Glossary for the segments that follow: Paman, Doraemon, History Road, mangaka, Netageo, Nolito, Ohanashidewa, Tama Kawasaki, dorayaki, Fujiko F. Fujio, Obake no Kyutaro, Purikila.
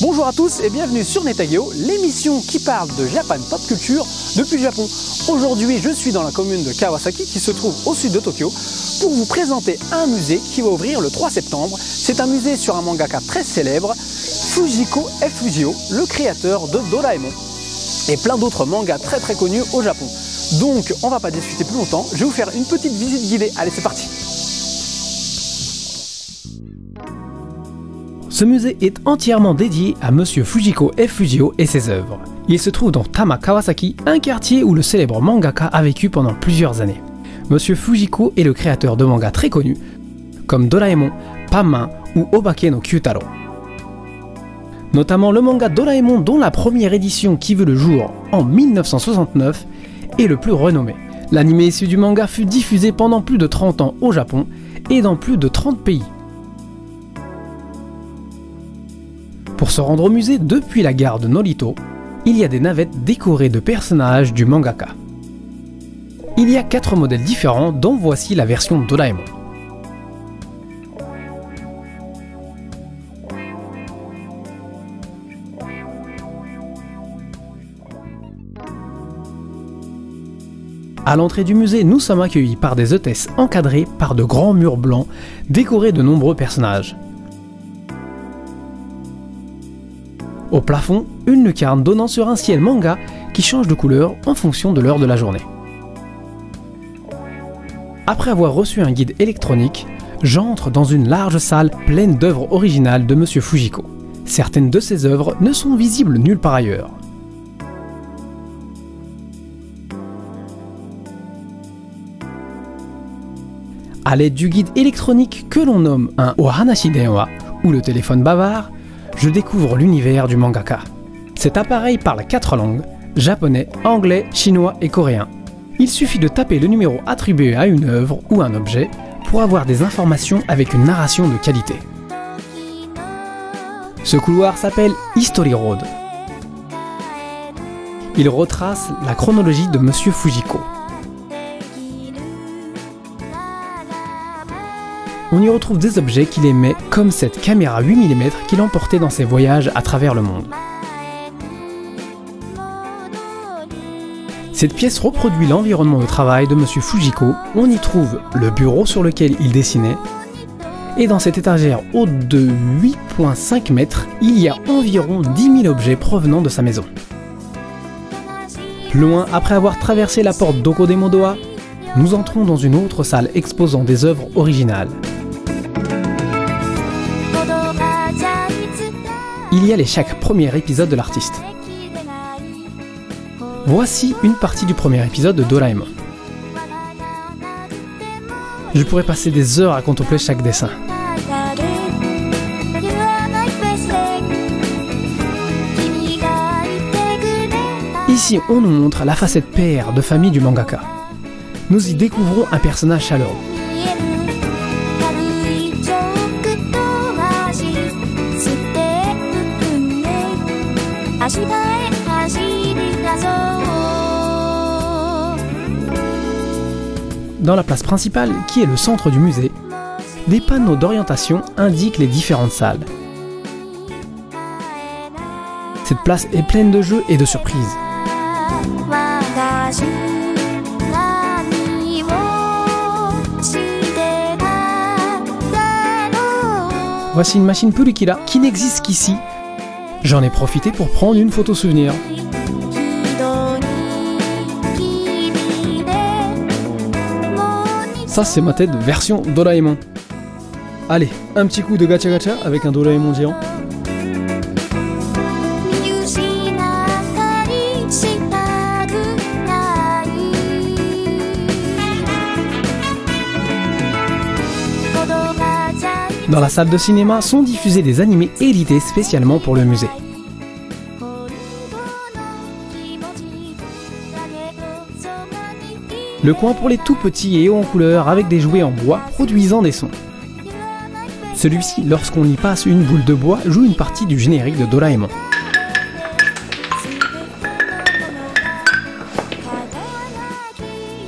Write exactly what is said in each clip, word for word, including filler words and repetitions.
Bonjour à tous et bienvenue sur Netageo, l'émission qui parle de Japan Pop Culture depuis le Japon. Aujourd'hui, je suis dans la commune de Kawasaki qui se trouve au sud de Tokyo pour vous présenter un musée qui va ouvrir le trois septembre. C'est un musée sur un mangaka très célèbre, Fujiko F. Fujio, le créateur de Doraemon et plein d'autres mangas très très connus au Japon. Donc, on va pas discuter plus longtemps, je vais vous faire une petite visite guidée. Allez, c'est parti! Ce musée est entièrement dédié à Monsieur Fujiko F. Fujio et ses œuvres. Il se trouve dans Tama Kawasaki, un quartier où le célèbre mangaka a vécu pendant plusieurs années. Monsieur Fujiko est le créateur de mangas très connus, comme Doraemon, Paman ou Obake no Kyutaro. Notamment le manga Doraemon dont la première édition qui vit le jour en mille neuf cent soixante-neuf est le plus renommé. L'anime issu du manga fut diffusé pendant plus de trente ans au Japon et dans plus de trente pays. Pour se rendre au musée depuis la gare de Nolito, il y a des navettes décorées de personnages du mangaka. Il y a quatre modèles différents dont voici la version Doraemon. À l'entrée du musée, nous sommes accueillis par des hôtesses encadrées par de grands murs blancs décorés de nombreux personnages. Au plafond, une lucarne donnant sur un ciel manga qui change de couleur en fonction de l'heure de la journée. Après avoir reçu un guide électronique, j'entre dans une large salle pleine d'œuvres originales de Monsieur Fujiko. Certaines de ses œuvres ne sont visibles nulle part ailleurs. À l'aide du guide électronique que l'on nomme un Ohanashidewa ou le téléphone bavard, je découvre l'univers du mangaka. Cet appareil parle quatre langues, japonais, anglais, chinois et coréen. Il suffit de taper le numéro attribué à une œuvre ou un objet pour avoir des informations avec une narration de qualité. Ce couloir s'appelle History Road. Il retrace la chronologie de Monsieur Fujiko. On y retrouve des objets qu'il aimait comme cette caméra huit millimètres qu'il emportait dans ses voyages à travers le monde. Cette pièce reproduit l'environnement de travail de Monsieur Fujiko. On y trouve le bureau sur lequel il dessinait. Et dans cette étagère haute de huit virgule cinq mètres, il y a environ dix mille objets provenant de sa maison. Loin après avoir traversé la porte d'Okodemodoa, nous entrons dans une autre salle exposant des œuvres originales. Il y a les chaque premier épisode de l'artiste. Voici une partie du premier épisode de Doraemon. Je pourrais passer des heures à contempler chaque dessin. Ici, on nous montre la facette père de famille du mangaka. Nous y découvrons un personnage chaleureux. Dans la place principale, qui est le centre du musée, des panneaux d'orientation indiquent les différentes salles. Cette place est pleine de jeux et de surprises. Voici une machine Purikila qui n'existe qu'ici. J'en ai profité pour prendre une photo souvenir. Ça, c'est ma tête version Doraemon. Allez, un petit coup de gacha gacha avec un Doraemon géant. Dans la salle de cinéma sont diffusés des animés édités spécialement pour le musée. Le coin pour les tout petits est haut en couleur avec des jouets en bois produisant des sons. Celui-ci, lorsqu'on y passe une boule de bois, joue une partie du générique de Doraemon.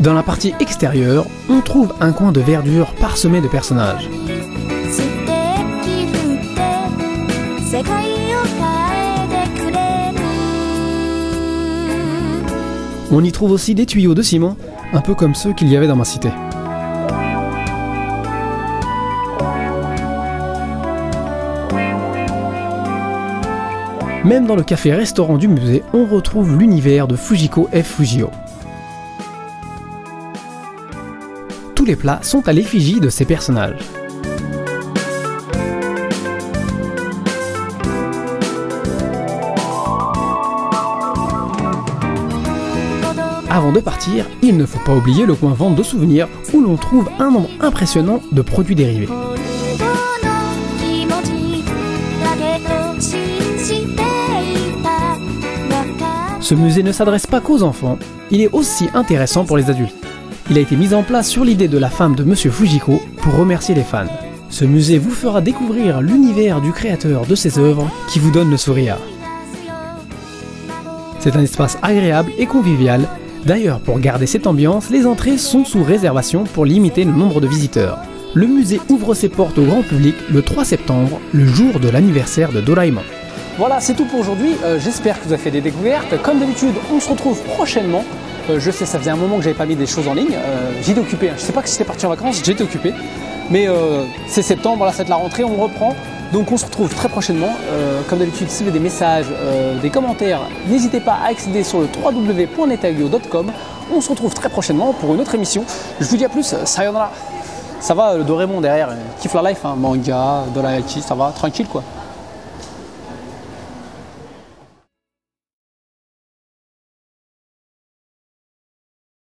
Dans la partie extérieure, on trouve un coin de verdure parsemé de personnages. On y trouve aussi des tuyaux de ciment, un peu comme ceux qu'il y avait dans ma cité. Même dans le café-restaurant du musée, on retrouve l'univers de Fujiko F. Fujio. Tous les plats sont à l'effigie de ces personnages. Avant de partir, il ne faut pas oublier le coin vente de souvenirs où l'on trouve un nombre impressionnant de produits dérivés. Ce musée ne s'adresse pas qu'aux enfants, il est aussi intéressant pour les adultes. Il a été mis en place sur l'idée de la femme de Monsieur Fujiko pour remercier les fans. Ce musée vous fera découvrir l'univers du créateur de ses œuvres qui vous donne le sourire. C'est un espace agréable et convivial. D'ailleurs, pour garder cette ambiance, les entrées sont sous réservation pour limiter le nombre de visiteurs. Le musée ouvre ses portes au grand public le trois septembre, le jour de l'anniversaire de Doraemon. Voilà, c'est tout pour aujourd'hui. Euh, J'espère que vous avez fait des découvertes. Comme d'habitude, on se retrouve prochainement. Euh, je sais, ça faisait un moment que j'avais pas mis des choses en ligne. Euh, j'étais occupé. Hein. Je sais pas si j'étais parti en vacances, j'étais occupé. Mais euh, c'est septembre, là, c'est la rentrée, on reprend. Donc on se retrouve très prochainement, euh, comme d'habitude si vous avez des messages, euh, des commentaires, n'hésitez pas à accéder sur le w w w point netageo point com. On se retrouve très prochainement pour une autre émission. Je vous dis à plus, sayonara. Ça va le Doraemon derrière, kiffe la life, hein, manga, dorayaki, ça va, tranquille quoi.